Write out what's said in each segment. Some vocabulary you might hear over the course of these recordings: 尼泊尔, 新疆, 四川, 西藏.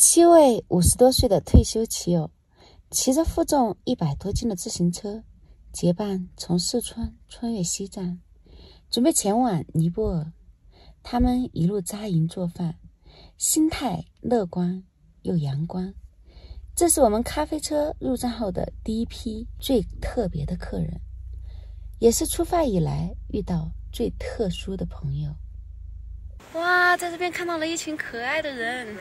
7位50多岁的退休骑友，骑着负重100多斤的自行车，结伴从四川穿越西藏，准备前往尼泊尔。他们一路扎营做饭，心态乐观又阳光。这是我们咖啡车入站后的第一批最特别的客人，也是出发以来遇到最特殊的朋友。哇，在这边看到了一群可爱的人。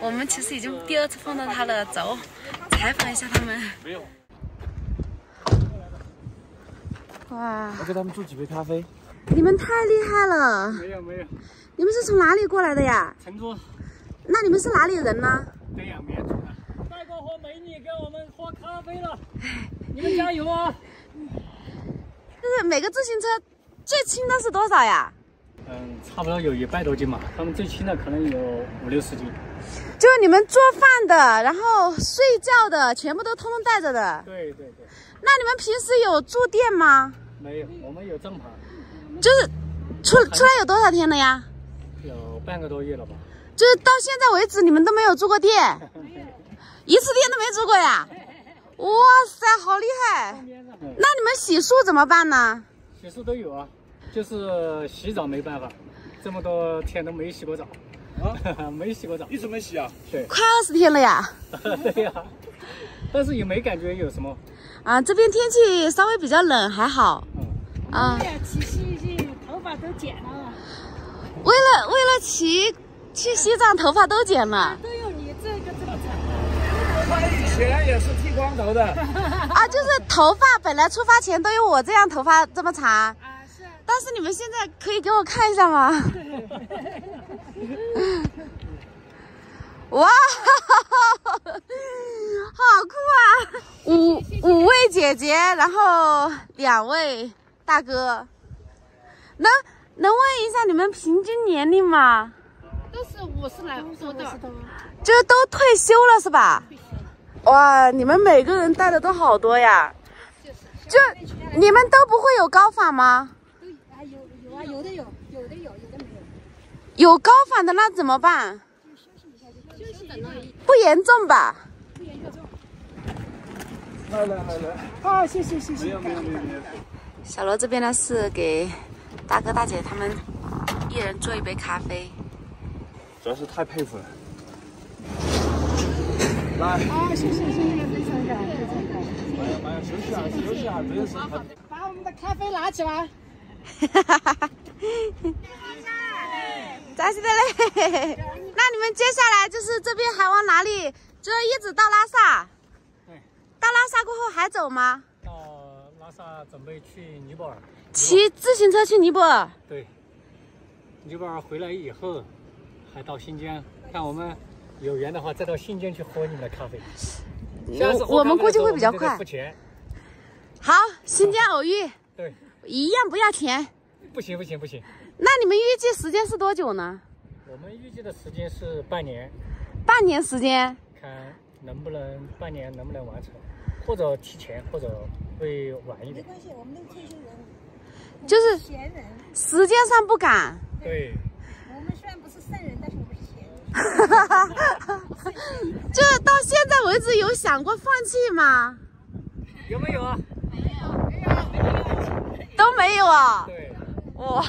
我们其实已经第2次碰到他了，走，采访一下他们。哇！我给他们做几杯咖啡。你们太厉害了！没有。你们是从哪里过来的呀？成都。那你们是哪里人呢？这样别走了。帅哥和美女给我们喝咖啡了，你们加油啊！就是每个自行车最轻的是多少呀？差不多有100多斤嘛，他们最轻的可能有50-60斤。就是你们做饭的，然后睡觉的，全部都通通带着的。对。那你们平时有住店吗？没有，我们有帐篷。就是出来有多少天了呀？有半个多月了吧。就是到现在为止，你们都没有住过店，一次店都没住过呀？哇塞，好厉害！那你们洗漱怎么办呢？洗漱都有啊。就是洗澡没办法，这么多天都没洗过澡啊，没洗过澡，一直没洗啊。对，快20天了呀。对呀，但是也没感觉有什么。啊，这边天气稍微比较冷，还好。对呀，骑去头发都剪了。为了骑去西藏，头发都剪了。都有你这么长啊！我以前也是剃光头的。啊，就是头发本来出发前都有我这样头发这么长。但是你们现在可以给我看一下吗？哇，好酷啊！五位姐姐，然后2位大哥。能问一下你们平均年龄吗？都是50来岁的，就是都退休了是吧？哇，你们每个人带的都好多呀！就你们都不会有高反吗？有的有，有的没有。有高反的那怎么办？休息一下。不严重吧？不严重。来。啊，谢谢。没有。小罗这边呢是给大哥大姐他们一人做1杯咖啡。主要是太佩服了。来。啊，谢谢，非常感。来，休息啊，不用说。把我们的咖啡拿起来。哈，扎西的嘞。那你们接下来就是这边还往哪里？就是一直到拉萨。对。到拉萨过后还走吗？到拉萨准备去尼泊尔。骑自行车去尼泊尔。对。尼泊尔回来以后，还到新疆。看我们有缘的话，再到新疆去喝你们的咖啡。我们估计会比较快。付钱。好，新疆偶遇。对。一样不要钱，不行。那你们预计时间是多久呢？我们预计的时间是半年。半年时间，看半年能不能完成，或者提前，或者会晚一点。没关系，我们都退休人，就是闲人，时间上不赶。对。我们虽然不是圣人，但是我们是闲人。就是到现在为止，有想过放弃吗？有没有啊？没有。都没有啊！对，哇，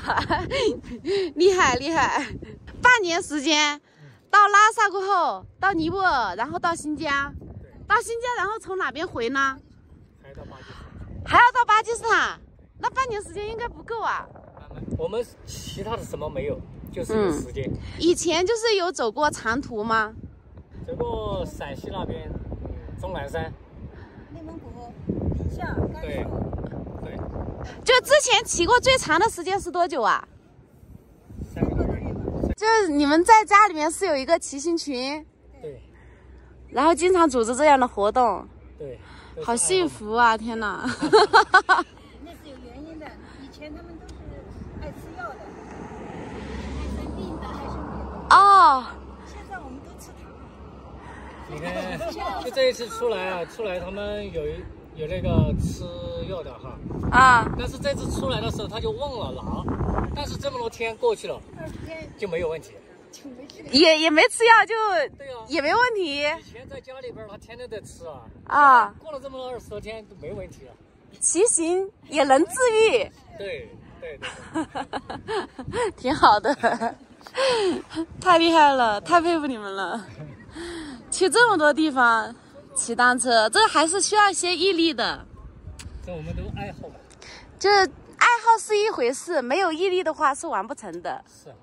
厉害！半年时间，到拉萨过后，到尼泊尔，然后到新疆，然后从哪边回呢？还要到巴基斯坦，那半年时间应该不够啊。我们其他的什么没有，就是有时间。以前就是有走过长途吗？走过陕西那边，终南山、内蒙古、宁夏、甘肃。对，就之前骑过最长的时间是多久啊？3个多月吧。就是你们在家里面是有一个骑行群，对，然后经常组织这样的活动，对，好幸福啊！天哪，那是有原因的，以前他们都是爱吃药的，还生病的，还生病的。哦。现在我们都吃糖了。你看，就这一次出来他们有那个吃药的哈啊，但是这次出来的时候他就忘了拿，但是这么多天过去了，就没有问题。也没吃药就对啊，也没问题。以前在家里边，他天天在吃啊。啊。过了这么20多天都没问题了。骑行也能治愈。对。挺好的，太厉害了，太佩服你们了。去这么多地方骑单车，这还是需要一些毅力的。这我们都爱好吧。这爱好是一回事，没有毅力的话是完不成的。是。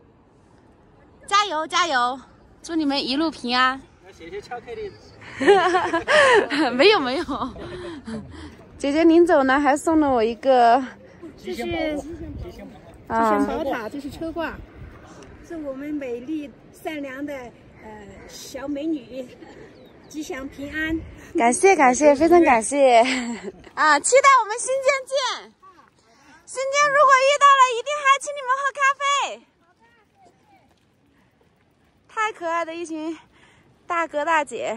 加油加油！祝你们一路平安。姐姐敲开的，没有。姐姐临走呢，还送了我一个，这是宝塔，这是车挂，是我们美丽善良的小美女，吉祥平安。感谢，非常感谢啊！期待我们新建见。新建如果遇到了，一定还请你们喝咖啡。 太可爱的一群大哥大姐。